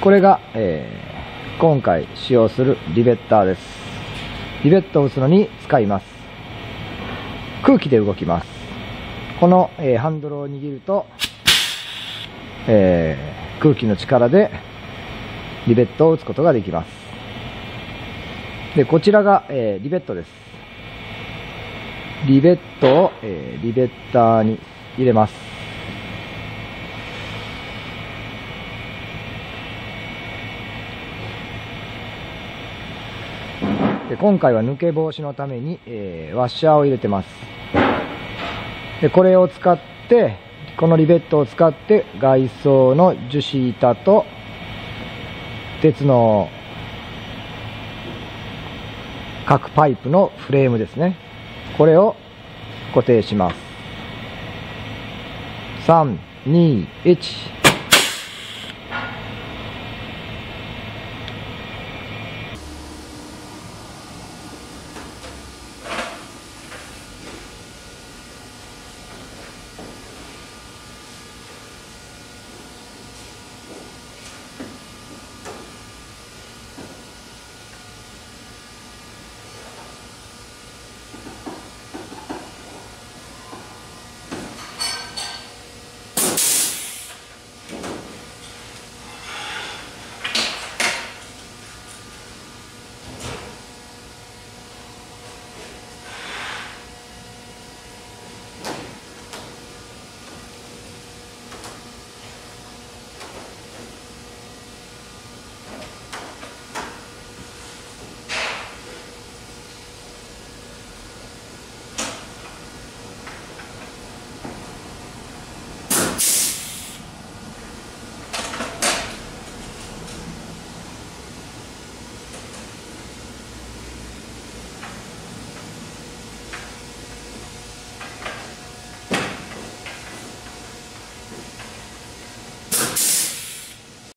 これが、今回使用するリベッターです。リベットを打つのに使います。空気で動きます。この、ハンドルを握ると、空気の力でリベットを打つことができます。でこちらが、リベットです。リベットを、リベッターに入れます。で今回は抜け防止のために、ワッシャーを入れてます。でこれを使って、このリベットを使って外装の樹脂板と鉄の各パイプのフレームですね、これを固定します。3、2、1